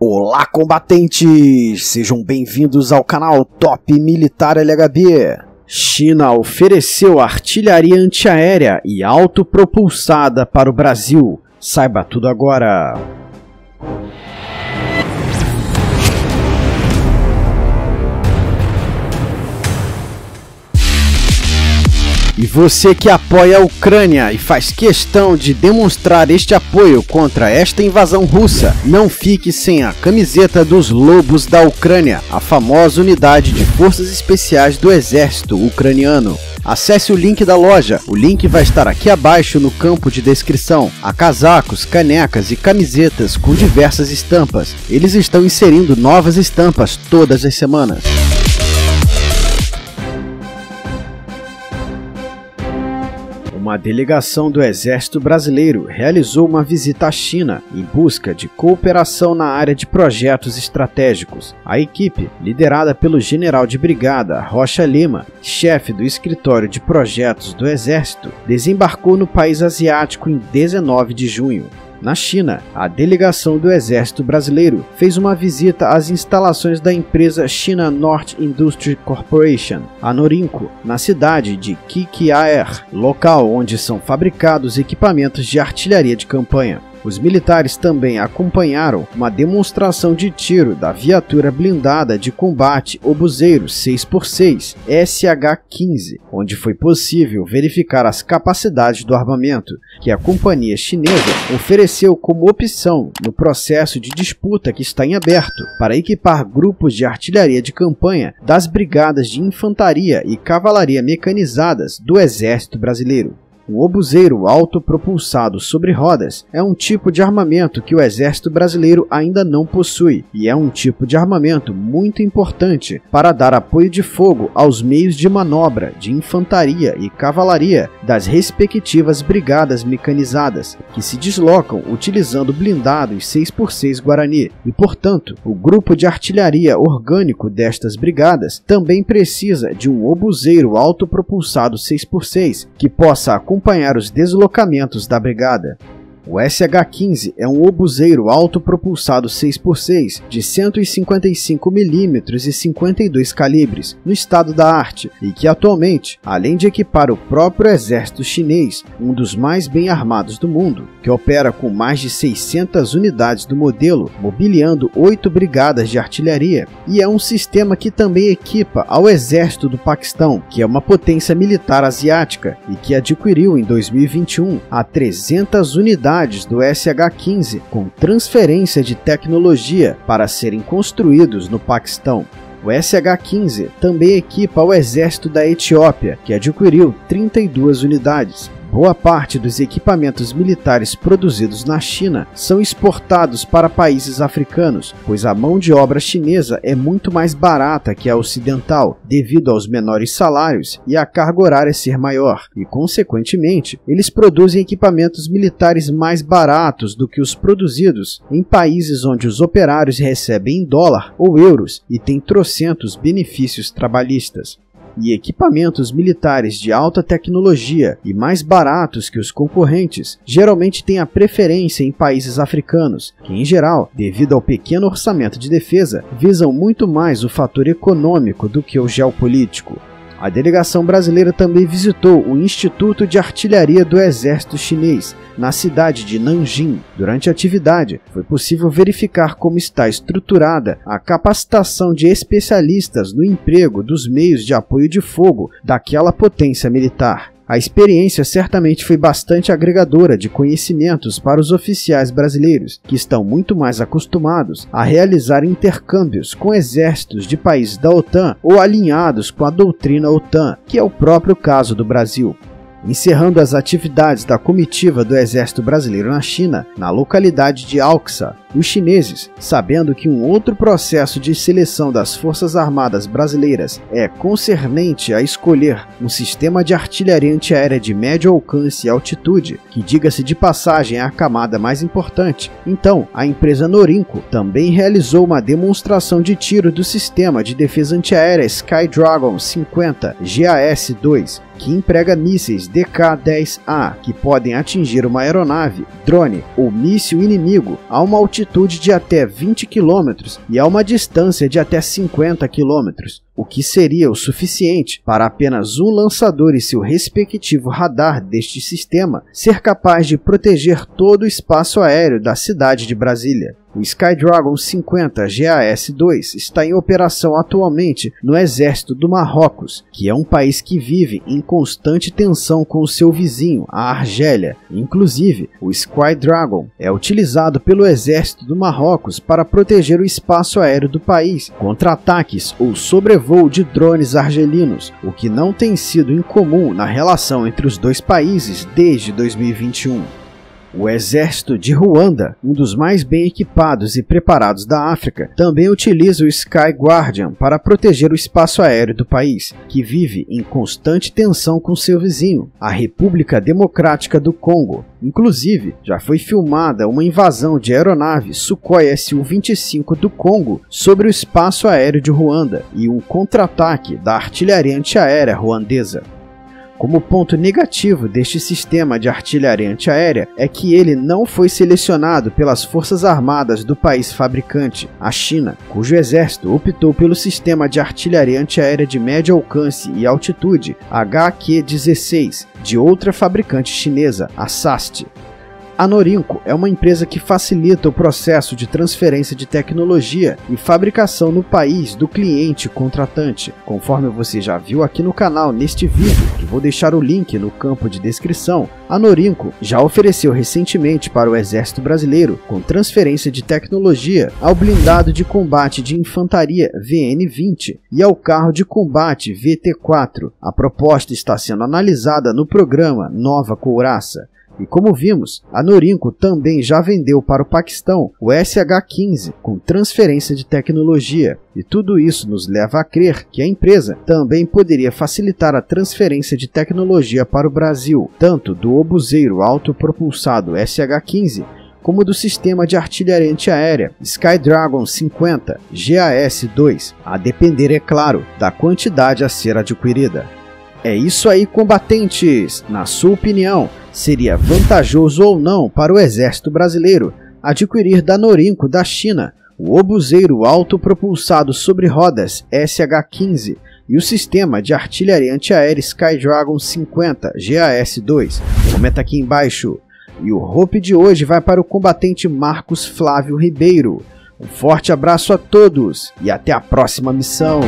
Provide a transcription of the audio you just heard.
Olá, combatentes! Sejam bem-vindos ao canal Top Militar LHB. China ofereceu artilharia antiaérea e autopropulsada para o Brasil. Saiba tudo agora! E você que apoia a Ucrânia e faz questão de demonstrar este apoio contra esta invasão russa, não fique sem a camiseta dos Lobos da Ucrânia, a famosa unidade de forças especiais do exército ucraniano. Acesse o link da loja, o link vai estar aqui abaixo no campo de descrição. Há casacos, canecas e camisetas com diversas estampas. Eles estão inserindo novas estampas todas as semanas. Uma delegação do Exército Brasileiro realizou uma visita à China em busca de cooperação na área de projetos estratégicos. A equipe, liderada pelo general de brigada Rocha Lima, chefe do escritório de projetos do Exército, desembarcou no país asiático em 19 de junho. Na China, a delegação do Exército Brasileiro fez uma visita às instalações da empresa China North Industries Corporation, a Norinco, na cidade de Qiqihaer, local onde são fabricados equipamentos de artilharia de campanha. Os militares também acompanharam uma demonstração de tiro da viatura blindada de combate obuseiro 6x6 SH-15, onde foi possível verificar as capacidades do armamento, que a companhia chinesa ofereceu como opção no processo de disputa que está em aberto para equipar grupos de artilharia de campanha das brigadas de infantaria e cavalaria mecanizadas do Exército Brasileiro. Um obuseiro autopropulsado sobre rodas é um tipo de armamento que o Exército Brasileiro ainda não possui e é um tipo de armamento muito importante para dar apoio de fogo aos meios de manobra de infantaria e cavalaria das respectivas brigadas mecanizadas, que se deslocam utilizando blindados 6x6 Guarani e, portanto, o grupo de artilharia orgânico destas brigadas também precisa de um obuseiro autopropulsado 6x6 que possa acompanhar os deslocamentos da brigada. O SH-15 é um obuseiro autopropulsado 6x6 de 155 mm e 52 calibres, no estado da arte, e que atualmente, além de equipar o próprio exército chinês, um dos mais bem armados do mundo, que opera com mais de 600 unidades do modelo, mobiliando 8 brigadas de artilharia, e é um sistema que também equipa ao exército do Paquistão, que é uma potência militar asiática, e que adquiriu em 2021 a 300 unidades do SH-15 com transferência de tecnologia para serem construídos no Paquistão. O SH-15 também equipa o exército da Etiópia, que adquiriu 32 unidades. Boa parte dos equipamentos militares produzidos na China são exportados para países africanos, pois a mão de obra chinesa é muito mais barata que a ocidental, devido aos menores salários e a carga horária ser maior, e, consequentemente, eles produzem equipamentos militares mais baratos do que os produzidos em países onde os operários recebem em dólar ou euros e têm trocentos benefícios trabalhistas. E equipamentos militares de alta tecnologia e mais baratos que os concorrentes geralmente têm a preferência em países africanos, que em geral, devido ao pequeno orçamento de defesa, visam muito mais o fator econômico do que o geopolítico. A delegação brasileira também visitou o Instituto de Artilharia do Exército Chinês, na cidade de Nanjing. Durante a atividade, foi possível verificar como está estruturada a capacitação de especialistas no emprego dos meios de apoio de fogo daquela potência militar. A experiência certamente foi bastante agregadora de conhecimentos para os oficiais brasileiros, que estão muito mais acostumados a realizar intercâmbios com exércitos de países da OTAN ou alinhados com a doutrina OTAN, que é o próprio caso do Brasil. Encerrando as atividades da comitiva do Exército Brasileiro na China, na localidade de Alxa, os chineses, sabendo que um outro processo de seleção das Forças Armadas Brasileiras é concernente a escolher um sistema de artilharia antiaérea de médio alcance e altitude, que, diga-se de passagem, é a camada mais importante, então a empresa Norinco também realizou uma demonstração de tiro do sistema de defesa antiaérea Sky Dragon 50 GAS-2, que emprega mísseis DK-10A que podem atingir uma aeronave, drone ou míssil inimigo a uma altitude de até 20 km e a uma distância de até 50 km, o que seria o suficiente para apenas um lançador e seu respectivo radar deste sistema ser capaz de proteger todo o espaço aéreo da cidade de Brasília. O Sky Dragon 50 GAS-2 está em operação atualmente no exército do Marrocos, que é um país que vive em constante tensão com o seu vizinho, a Argélia. Inclusive, o Sky Dragon é utilizado pelo exército do Marrocos para proteger o espaço aéreo do país contra ataques ou sobrevoo de drones argelinos, o que não tem sido incomum na relação entre os dois países desde 2021. O exército de Ruanda, um dos mais bem equipados e preparados da África, também utiliza o Sky Guardian para proteger o espaço aéreo do país, que vive em constante tensão com seu vizinho, a República Democrática do Congo. Inclusive, já foi filmada uma invasão de aeronave Sukhoi Su-25 do Congo sobre o espaço aéreo de Ruanda e um contra-ataque da artilharia antiaérea ruandesa. Como ponto negativo deste sistema de artilharia antiaérea é que ele não foi selecionado pelas forças armadas do país fabricante, a China, cujo exército optou pelo sistema de artilharia antiaérea de médio alcance e altitude, HQ-16, de outra fabricante chinesa, a SAST. A Norinco é uma empresa que facilita o processo de transferência de tecnologia e fabricação no país do cliente contratante, conforme você já viu aqui no canal neste vídeo, que vou deixar o link no campo de descrição. A Norinco já ofereceu recentemente para o Exército Brasileiro, com transferência de tecnologia, ao blindado de combate de infantaria VN-20 e ao carro de combate VT-4. A proposta está sendo analisada no programa Nova Couraça. E como vimos, a Norinco também já vendeu para o Paquistão o SH-15 com transferência de tecnologia. E tudo isso nos leva a crer que a empresa também poderia facilitar a transferência de tecnologia para o Brasil, tanto do obuseiro autopropulsado SH-15, como do sistema de artilharia antiaérea Sky Dragon 50 GAS-2, a depender, é claro, da quantidade a ser adquirida. É isso aí, combatentes! Na sua opinião, seria vantajoso ou não para o Exército Brasileiro adquirir da Norinco da China o obuseiro autopropulsado sobre rodas SH-15 e o sistema de artilharia antiaérea Sky Dragon 50 GAS-2? Comenta aqui embaixo. E o Hope de hoje vai para o combatente Marcos Flávio Ribeiro. Um forte abraço a todos e até a próxima missão!